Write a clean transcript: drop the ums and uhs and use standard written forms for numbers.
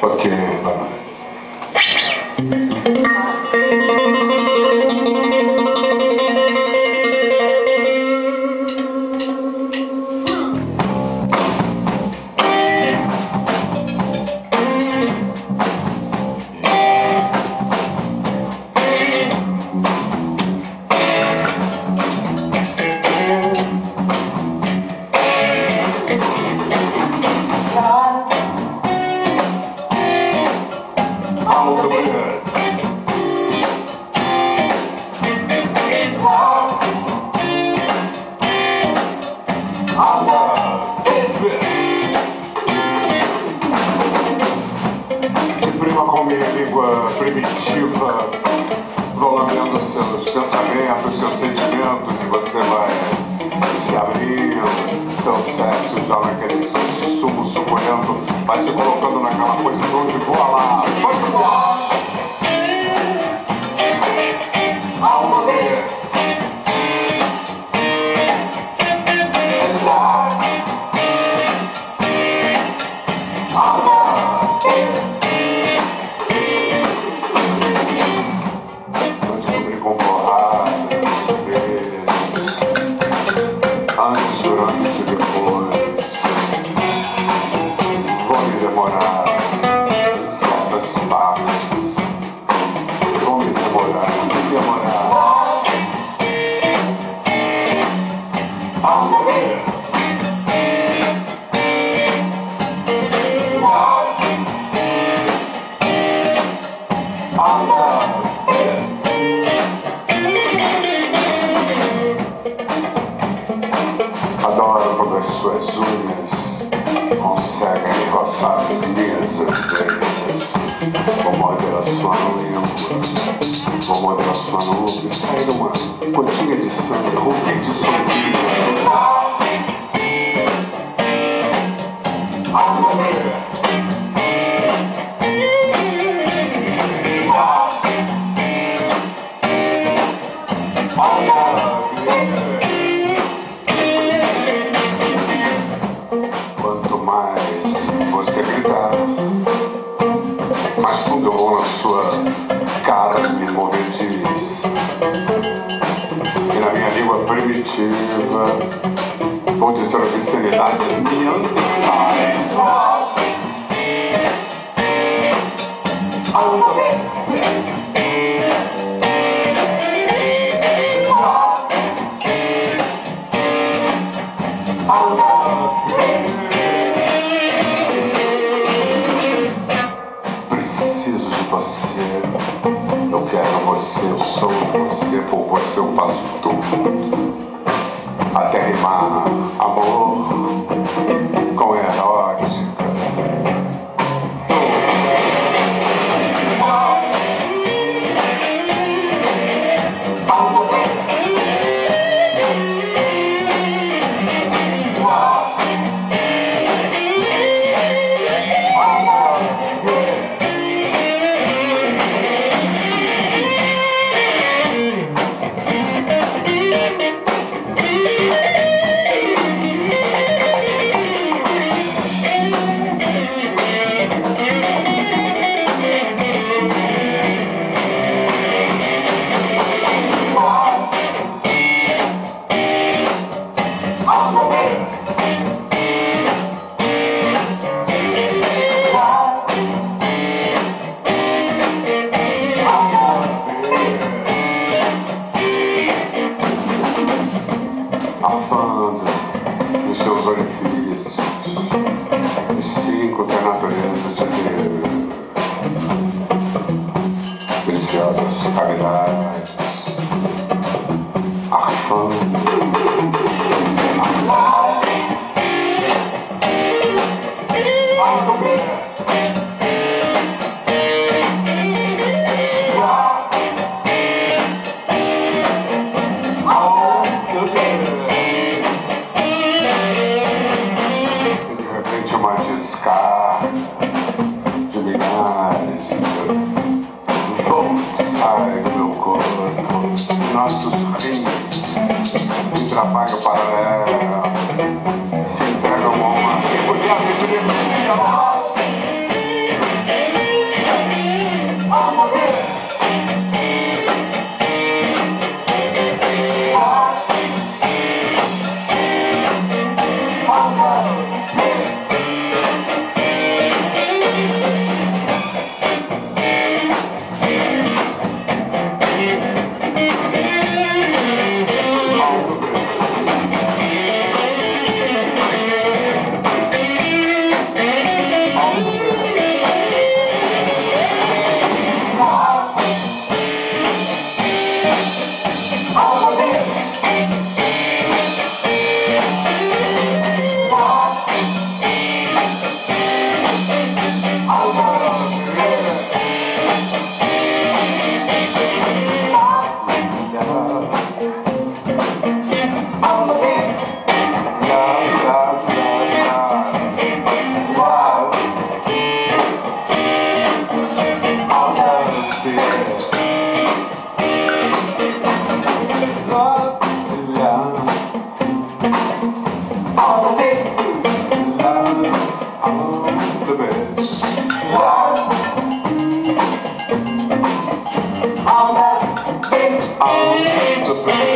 porque primitiva, vão lambendo seus pensamentos, seus sentimentos, e você vai se abrir, seu sexo já naquele sumo suculento, vai se colocando naquela posição de voa lá, vai voar! Vou dizer a sinceridade minha preciso de você, eu quero você, eu sou você, por você eu faço tudo. Até rimar amor com erótica. Se entrega como uma figura de alegria. I'm the best. I'm the best.